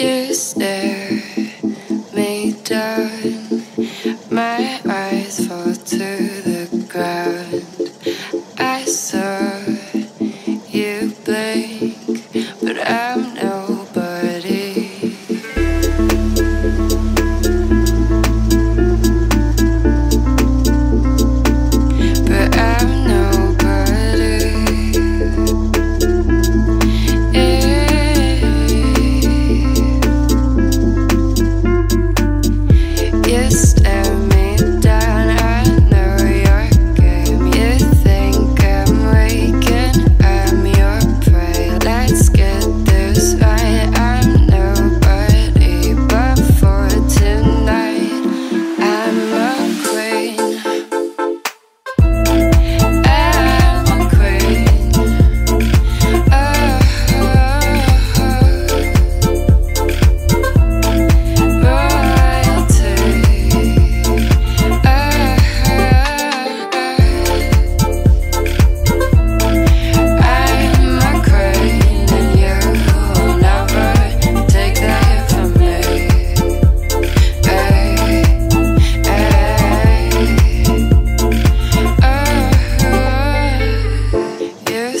You stare me down, my eyes fall to the ground. I saw you blink, but I'm nobody. But I'm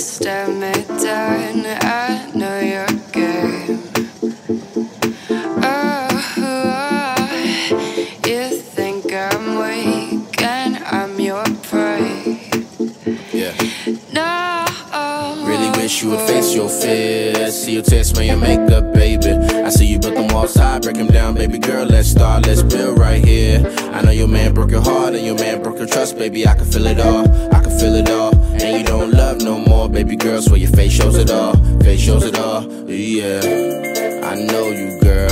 stare me down, I know your game. Oh, you think I'm weak and I'm your prey. Yeah. No, really wish you would face your fears. See you test me and makeup, baby. I see you built them walls high, break them down, baby girl. Let's start, let's build right here. I know your man broke your heart and your man broke your trust, baby. I can feel it all, I can feel it all. And you don't love no more, baby girl, so your face shows it all. Face shows it all, yeah. I know you, girl.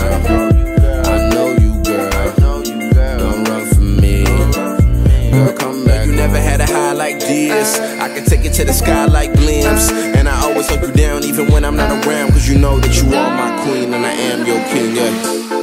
I know you, girl. Don't run from me. Girl, come back. You never had a high like this. I can take it to the sky like blimps. And I always hunt you down even when I'm not around, 'cause you know that you are my queen and I am your king, yeah.